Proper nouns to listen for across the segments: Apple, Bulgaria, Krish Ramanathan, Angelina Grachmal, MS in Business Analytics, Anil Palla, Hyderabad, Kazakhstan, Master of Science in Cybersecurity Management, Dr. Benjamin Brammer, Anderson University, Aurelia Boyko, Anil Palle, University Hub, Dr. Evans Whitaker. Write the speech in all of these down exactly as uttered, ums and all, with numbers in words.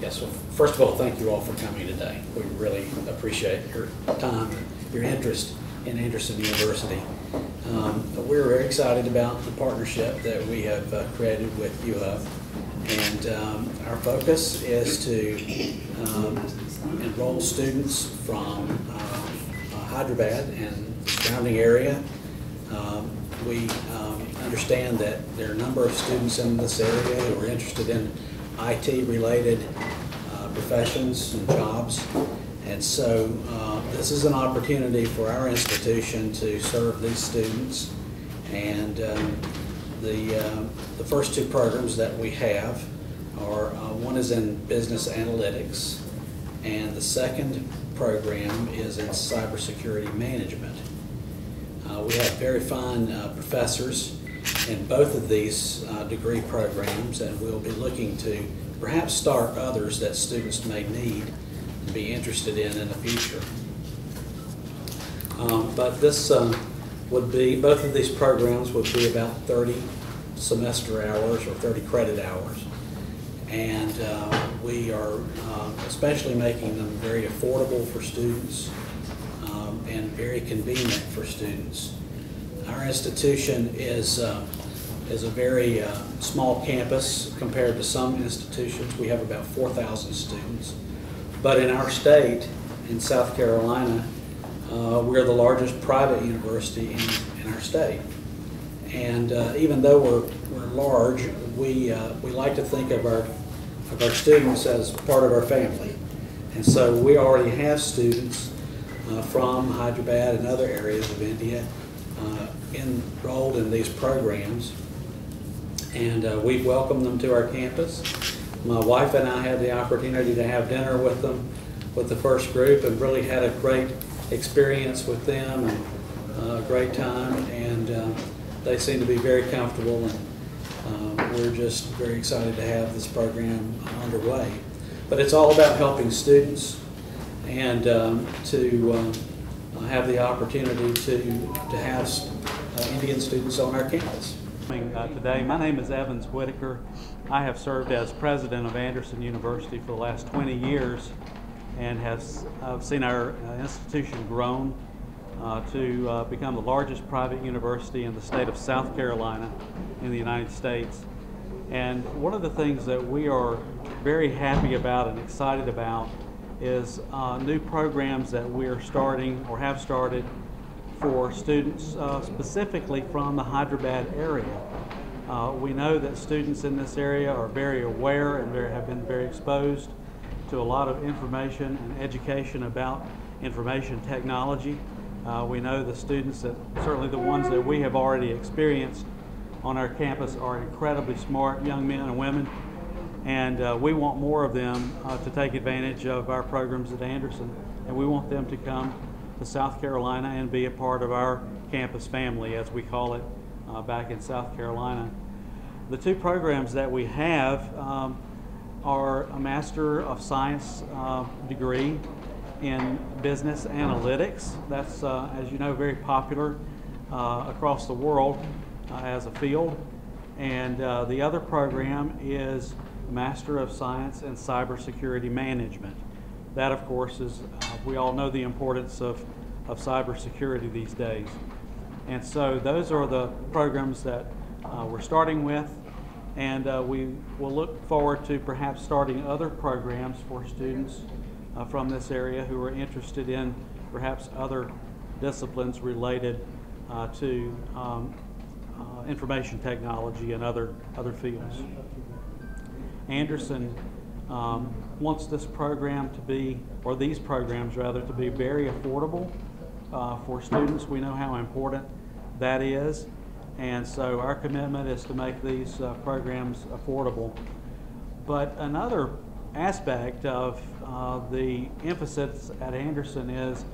Yeah, so first of all, thank you all for coming today. We really appreciate your time, your interest in Anderson University. Um, we're very excited about the partnership that we have uh, created with U Hub. And um, our focus is to um, enroll students from uh, uh, Hyderabad and the surrounding area. Um, we um, understand that there are a number of students in this area who are interested in I T-related uh, professions and jobs. And so uh, this is an opportunity for our institution to serve these students. And um, The, uh, the first two programs that we have are, uh, one is in business analytics, and the second program is in cybersecurity management. Uh, we have very fine uh, professors in both of these uh, degree programs, and we'll be looking to perhaps start others that students may need and be interested in in the future. Um, but this uh, would be, both of these programs would be about thirty semester hours or thirty credit hours. And uh, we are uh, especially making them very affordable for students um, and very convenient for students. Our institution is, uh, is a very uh, small campus compared to some institutions. We have about four thousand students. But in our state, in South Carolina, Uh, we're the largest private university in, in our state. And uh, even though we're, we're large, we, uh, we like to think of our, of our students as part of our family. And so we already have students uh, from Hyderabad and other areas of India uh, enrolled in these programs. And uh, we've welcomed them to our campus. My wife and I had the opportunity to have dinner with them, with the first group, and really had a great experience with them, and uh, a great time, and uh, they seem to be very comfortable, and uh, we're just very excited to have this program underway. But it's all about helping students, and um, to uh, have the opportunity to, to have uh, Indian students on our campus. Uh, today, my name is Evans Whitaker. I have served as president of Anderson University for the last twenty years, and have uh, seen our uh, institution grown uh, to uh, become the largest private university in the state of South Carolina in the United States. And one of the things that we are very happy about and excited about is uh, new programs that we're starting or have started for students uh, specifically from the Hyderabad area. Uh, we know that students in this area are very aware and very, have been very exposed to a lot of information and education about information technology. Uh, we know the students, that certainly the ones that we have already experienced on our campus, are incredibly smart young men and women, and uh, we want more of them uh, to take advantage of our programs at Anderson, and we want them to come to South Carolina and be a part of our campus family, as we call it uh, back in South Carolina. The two programs that we have um, are a Master of Science uh, degree in Business Analytics. That's, uh, as you know, very popular uh, across the world uh, as a field. And uh, the other program is Master of Science in Cybersecurity Management. That, of course, is, uh, we all know the importance of, of cybersecurity these days. And so those are the programs that uh, we're starting with. And uh, we will look forward to perhaps starting other programs for students uh, from this area who are interested in perhaps other disciplines related uh, to um, uh, information technology and other, other fields. Anderson um, wants this program to be, or these programs rather, to be very affordable uh, for students. We know how important that is. And so our commitment is to make these uh, programs affordable. But another aspect of uh, the emphasis at Anderson is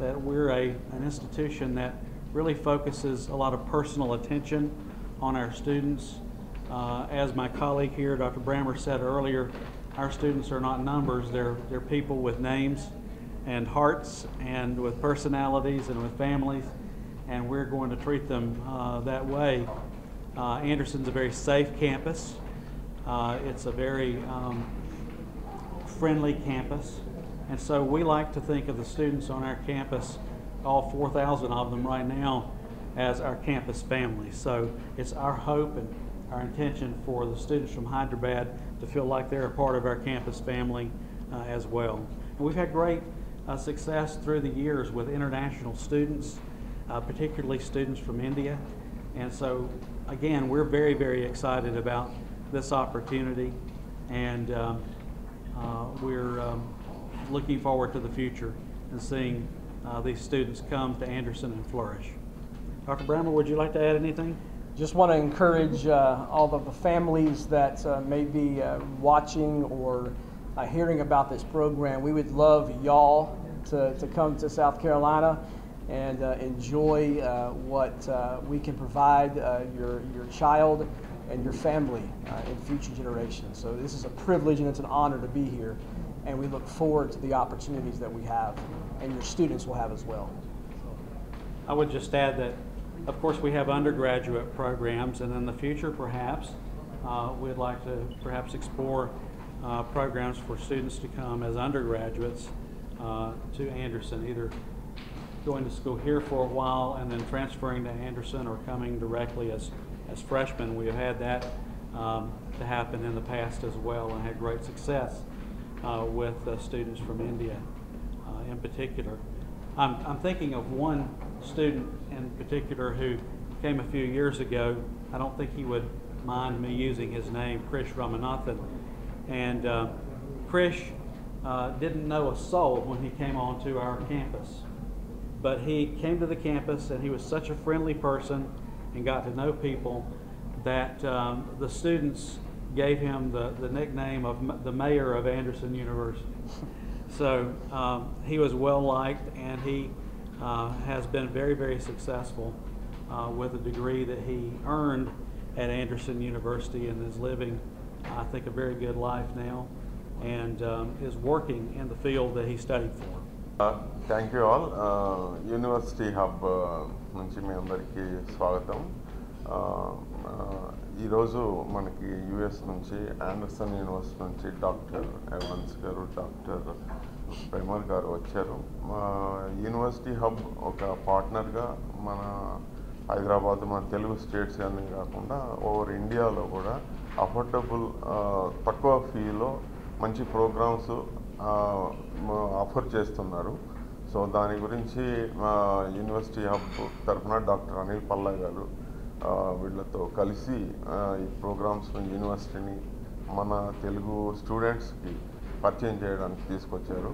that we're a, an institution that really focuses a lot of personal attention on our students. Uh, as my colleague here, Doctor Brammer, said earlier, our students are not numbers. They're, they're people with names and hearts and with personalities and with families. and we're going to treat them uh, that way. Uh, Anderson's a very safe campus. Uh, it's a very um, friendly campus. And so we like to think of the students on our campus, all four thousand of them right now, as our campus family. So it's our hope and our intention for the students from Hyderabad to feel like they're a part of our campus family uh, as well. And we've had great uh, success through the years with international students, uh, particularly students from India. And so, again, we're very, very excited about this opportunity, and uh, uh, we're um, looking forward to the future and seeing uh, these students come to Anderson and flourish. Doctor Brammer, would you like to add anything? Just want to encourage uh, all of the families that uh, may be uh, watching or uh, hearing about this program. We would love y'all to, to come to South Carolina and uh, enjoy uh, what uh, we can provide uh, your, your child and your family uh, in future generations. So this is a privilege and it's an honor to be here, and we look forward to the opportunities that we have and your students will have as well. I would just add that, of course, we have undergraduate programs, and in the future, perhaps, uh, we'd like to perhaps explore uh, programs for students to come as undergraduates uh, to Anderson, either going to school here for a while and then transferring to Anderson, or coming directly as, as freshmen. We have had that um, to happen in the past as well, and had great success uh, with uh, students from India uh, in particular. I'm, I'm thinking of one student in particular who came a few years ago. I don't think he would mind me using his name, Krish Ramanathan. And uh, Krish uh, didn't know a soul when he came onto our campus. But he came to the campus, and he was such a friendly person and got to know people that um, the students gave him the, the nickname of the mayor of Anderson University. So um, he was well liked, and he uh, has been very, very successful uh, with a degree that he earned at Anderson University, and is living, I think, a very good life now, and um, is working in the field that he studied for. Uh, thank you all. Uh, University Hub nunchi me andariki swagatam. Ee roju manaki U S nunchi, Anderson University nunchi Doctor Evans garu, Doctor Brammer garu vacharu. University Hub oka partner ga mana Hyderabad mana Telugu states ani gaakunda over India lo kuda affordable takkuva fee lo manchi programs offer చేస్తున్నారు. So దాని గురించి మా university hub తరఫున doctor Anil Palle గారు వీళ్ళతో కలిసి ఈ programmes యూనివర్సిటీని మన తెలుగు స్టూడెంట్స్కి పరిచయం చేయడానికి తీసుకొచ్చారు.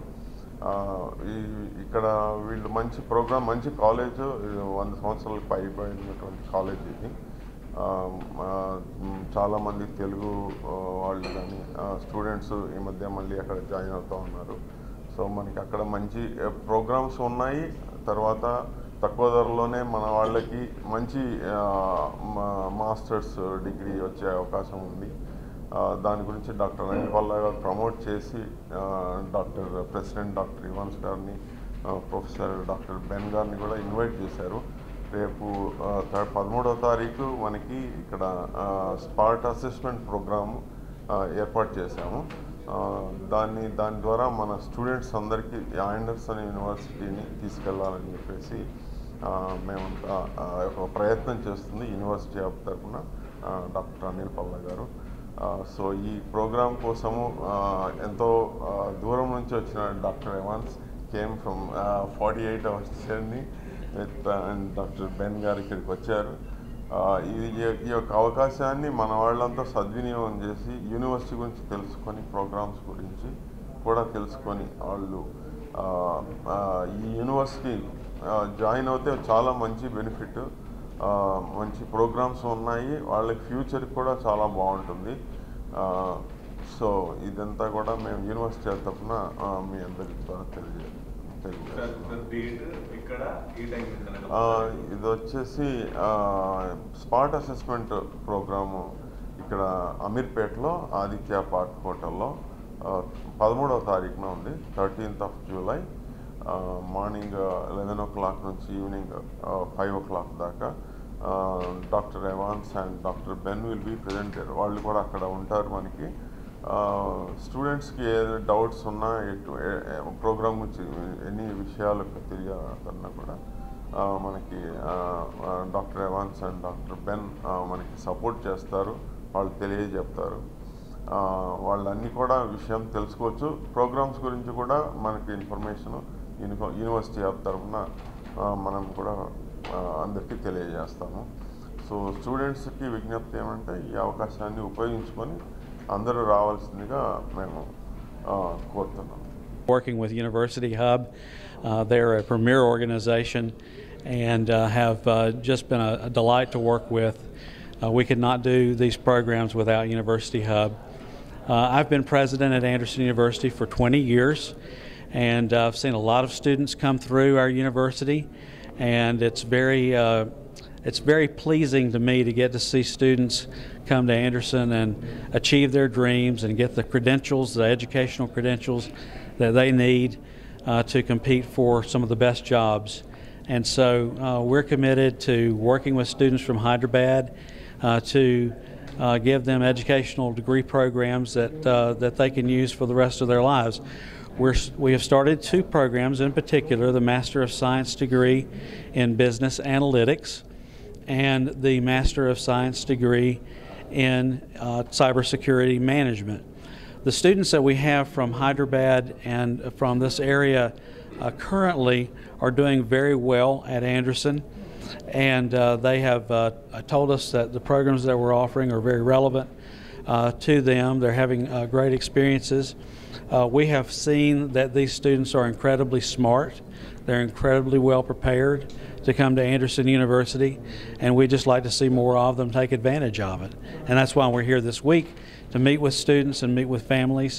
ఇక్కడ వీళ్ళు మంచి ప్రోగ్రామ్, మంచి కాలేజు, వంద సంవత్సరాలకు పైబడినటువంటి కాలేజ్ ఇది. చాలామంది తెలుగు వాళ్ళు కానీ స్టూడెంట్స్ ఈ మధ్య మళ్ళీ అక్కడ జాయిన్ అవుతూ ఉన్నారు. సో మనకి అక్కడ మంచి ప్రోగ్రామ్స్ ఉన్నాయి. తర్వాత తక్కువ ధరలోనే మన వాళ్ళకి మంచి మాస్టర్స్ డిగ్రీ వచ్చే అవకాశం ఉంది. దాని గురించి డాక్టర్ అనిల్ పల్లె గారు ప్రమోట్ చేసి డాక్టర్ ప్రెసిడెంట్ డాక్టర్ ఇవాన్స్ గారిని, ప్రొఫెసర్ డాక్టర్ బెన్ గారిని కూడా ఇన్వైట్ చేశారు. రేపు పదమూడవ తారీఖు మనకి ఇక్కడ స్పాట్ అసెస్మెంట్ ప్రోగ్రాము ఏర్పాటు చేశాము. దాన్ని దాని ద్వారా మన స్టూడెంట్స్ అందరికీ ఆండర్సన్ యూనివర్సిటీని తీసుకెళ్ళాలని చెప్పేసి మేము ఒక ప్రయత్నం చేస్తుంది యూనివర్సిటీ ఆఫ్ తరఫున డాక్టర్ అనిల్ పల్లె గారు. సో ఈ ప్రోగ్రాం కోసము ఎంతో దూరం నుంచి వచ్చిన doctor Evans came from forty eight hours journey with and doctor Ben గారు ఇక్కడికి వచ్చారు. ఇది ఈ యొక్క అవకాశాన్ని మన వాళ్ళంతా సద్వినియోగం చేసి యూనివర్సిటీ గురించి తెలుసుకొని, ప్రోగ్రామ్స్ గురించి కూడా తెలుసుకొని, వాళ్ళు ఈ యూనివర్సిటీ జాయిన్ అవుతే చాలా మంచి బెనిఫిట్, మంచి ప్రోగ్రామ్స్ ఉన్నాయి, వాళ్ళకి ఫ్యూచర్ కూడా చాలా బాగుంటుంది. సో ఇదంతా కూడా మేము యూనివర్సిటీ తరఫున మీ అందరికీ తెలియజేయాలి. ఇది వచ్చేసి స్పాట్ అసెస్మెంట్ ప్రోగ్రాము ఇక్కడ అమీర్పేటలో ఆదిత్య పార్క్ హోటల్లో పదమూడవ తారీఖున ఉంది, thirteenth of July. uh, morning uh, eleven o'clock nunchi evening uh, five o'clock daka uh, Doctor Evans and Doctor Ben will be present there. Vallu kuda akkada untaru maniki students ki doubts unna program gurinchi any vishayalu teliyadana kuda manaki Doctor Evans and Doctor Ben manaki support chestaru vallu teliye cheptaru. వాళ్ళన్నీ కూడా విషయం తెలుసుకోవచ్చు. Programmes గురించి కూడా మనకి information university hub తరఫున మనం కూడా అందరికీ తెలియజేస్తాము. సో స్టూడెంట్స్కి విజ్ఞప్తి ఏమంటే ఈ అవకాశాన్ని ఉపయోగించుకొని అందరూ రావాల్సిందిగా మేము కోరుతున్నాం. Working with University Hub, uh, they're a premier organization and uh, have uh, just been a, a delight to work with. Uh, we could not do these programs without University Hub. Uh, I've been president at Anderson University for twenty years, and uh, I've seen a lot of students come through our university, and it's very uh, it's very pleasing to me to get to see students come to Anderson and achieve their dreams and get the credentials, the educational credentials that they need uh, to compete for some of the best jobs. And so uh, we're committed to working with students from Hyderabad uh, to Uh, give them educational degree programs that uh, that they can use for the rest of their lives. We're, we have started two programs in particular, the Master of Science degree in Business Analytics and the Master of Science degree in uh, Cybersecurity Management. The students that we have from Hyderabad and from this area uh, currently are doing very well at Anderson. And uh, they have uh, told us that the programs that we're offering are very relevant uh, to them. They're having uh, great experiences. Uh, we have seen that these students are incredibly smart. They're incredibly well prepared to come to Anderson University, and we just like to see more of them take advantage of it. And that's why we're here this week, to meet with students and meet with families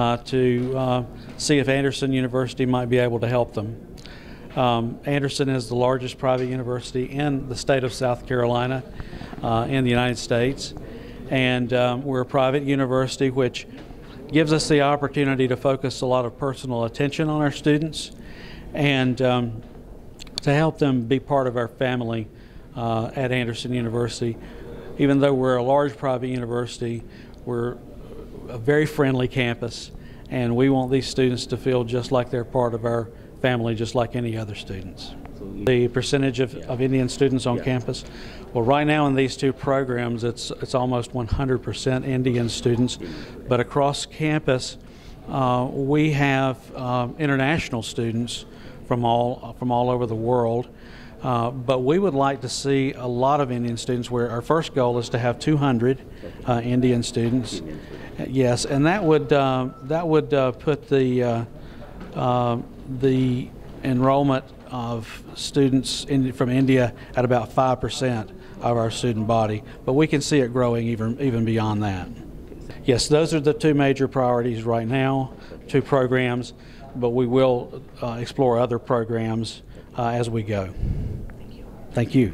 uh, to uh, see if Anderson University might be able to help them. Um, Anderson is the largest private university in the state of South Carolina, uh, in the United States, and um, we're a private university, which gives us the opportunity to focus a lot of personal attention on our students and um, to help them be part of our family uh, at Anderson University. Even though we're a large private university, we're a very friendly campus, and we want these students to feel just like they're part of our family, just like any other students. The percentage of, of Indian students on yeah. campus, well, right now in these two programs it's it's almost one hundred percent Indian students, but across campus uh, we have um, international students from all from all over the world, uh, but we would like to see a lot of Indian students. Where our first goal is to have two hundred uh, Indian students, yes, and that would uh, that would uh, put the uh, uh, the enrollment of students in, from India at about five percent of our student body, but we can see it growing even, even beyond that. Yes, those are the two major priorities right now, two programs, but we will uh, explore other programs uh, as we go. Thank you.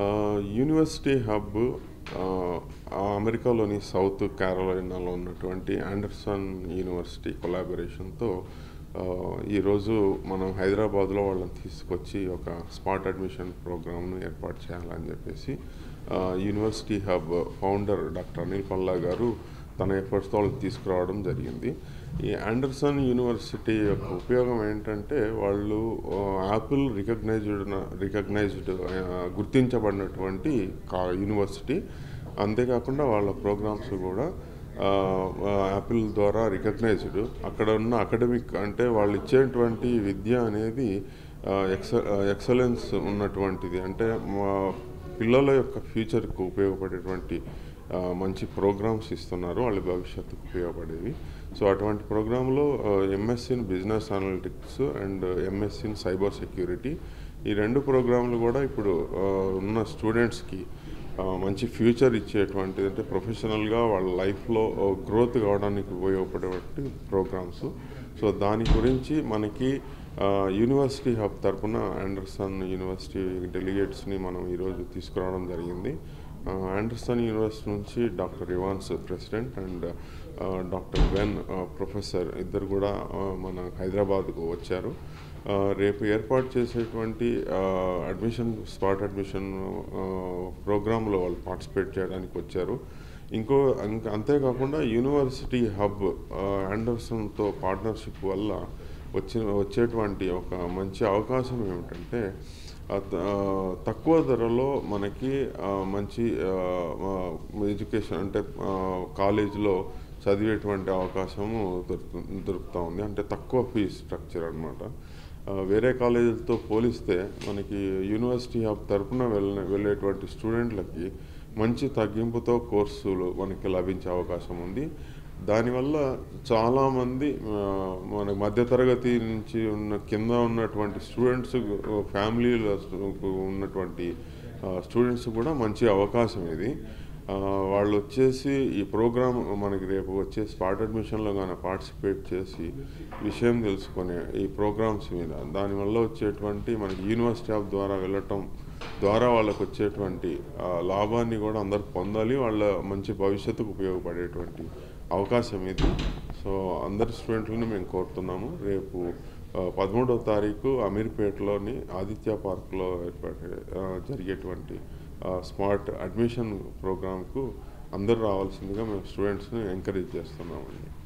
Uh, University Hub, uh, America loni South Carolina lo unnatuvanti Anderson University collaboration to ఈ రోజు మనం హైదరాబాద్లో వాళ్ళని తీసుకొచ్చి ఒక spot admission ప్రోగ్రామ్ను ఏర్పాటు చేయాలని చెప్పేసి university hub founder doctor Anil Palla గారు తన ఎఫర్ట్స్తో వాళ్ళని తీసుకురావడం జరిగింది. ఈ ఆండర్సన్ యూనివర్సిటీ యొక్క ఉపయోగం ఏంటంటే వాళ్ళు యాపిల్ రికగ్నైజ్డ్ రికగ్నైజ్డ్ గుర్తించబడినటువంటి యూనివర్సిటీ, అంతేకాకుండా వాళ్ళ ప్రోగ్రామ్స్ కూడా యాపిల్ ద్వారా రికగ్నైజ్డ్. అక్కడ ఉన్న అకాడమిక్ అంటే వాళ్ళు ఇచ్చేటువంటి విద్య అనేది ఎక్స ఎక్సలెన్స్ ఉన్నటువంటిది, అంటే పిల్లల యొక్క ఫ్యూచర్కు ఉపయోగపడేటువంటి మంచి ప్రోగ్రామ్స్ ఇస్తున్నారు, వాళ్ళ భవిష్యత్తుకు ఉపయోగపడేవి. సో అటువంటి ప్రోగ్రాంలో MS in business analytics and MS in cyber security, ఈ రెండు ప్రోగ్రాంలు కూడా ఇప్పుడు ఉన్న స్టూడెంట్స్కి మంచి ఫ్యూచర్ ఇచ్చేటువంటిది, అంటే ప్రొఫెషనల్గా వాళ్ళ లైఫ్లో గ్రోత్ కావడానికి ఉపయోగపడేటువంటి ప్రోగ్రామ్స్. సో దాని గురించి మనకి యూనివర్సిటీ హబ్ తరఫున ఆండర్సన్ యూనివర్సిటీ డెలిగేట్స్ని మనం ఈరోజు తీసుకురావడం జరిగింది. Uh, Anderson University nunchi Doctor Evans President and uh, uh, Doctor Ben uh, Professor iddaru kuda uh, mana Hyderabad ku vacharu. Repu airport chesetuvanti admission spot admission uh, program lo vallu participate cheyadaniki vacharu. Inko ante kaakunda University Hub uh, Anderson tho partnership valla వచ్చేటువంటి ఒక మంచి అవకాశం ఏమంటంటే తక్కువ ధరలో మనకి మంచి education అంటే కాలేజీలో చదివేటువంటి అవకాశం దొరుకుతా ఉంది అంటే తక్కువ ఫీజు స్ట్రక్చర్ అన్నమాట వేరే కాలేజీలతో పోలిస్తే మనకి యూనివర్సిటీ హబ్ తరపున వెళ్ళేటువంటి స్టూడెంట్లకి మంచి తగ్గింపుతో కోర్సులు మనకి లభించే అవకాశం ఉంది దానివల్ల చాలా మంది మన మధ్య తరగతి నుంచి ఉన్న కింద ఉన్నటువంటి స్టూడెంట్స్ ఫ్యామిలీలో ఉన్నటువంటి స్టూడెంట్స్ కూడా మంచి అవకాశం ఇది వాళ్ళు వచ్చేసి ఈ ప్రోగ్రామ్ మనకి రేపు వచ్చే స్పాట్ అడ్మిషన్లో కానీ పార్టిసిపేట్ చేసి విషయం తెలుసుకునే ఈ ప్రోగ్రామ్స్ మీద దానివల్ల వచ్చేటువంటి మనకి యూనివర్సిటీ ఆఫ్ ద్వారా వెళ్ళటం ద్వారా వాళ్ళకు వచ్చేటువంటి లాభాన్ని కూడా అందరు పొందాలి వాళ్ళ మంచి భవిష్యత్తుకు ఉపయోగపడేటువంటి అవకాశం ఇది సో అందరు స్టూడెంట్లను మేము కోరుతున్నాము రేపు పదమూడవ తారీఖు అమీర్పేటలోని ఆదిత్య పార్క్లో ఏర్పాటు జరిగేటువంటి స్మార్ట్ అడ్మిషన్ ప్రోగ్రాంకు అందరూ రావాల్సిందిగా మేము స్టూడెంట్స్ని ఎంకరేజ్ చేస్తున్నామండి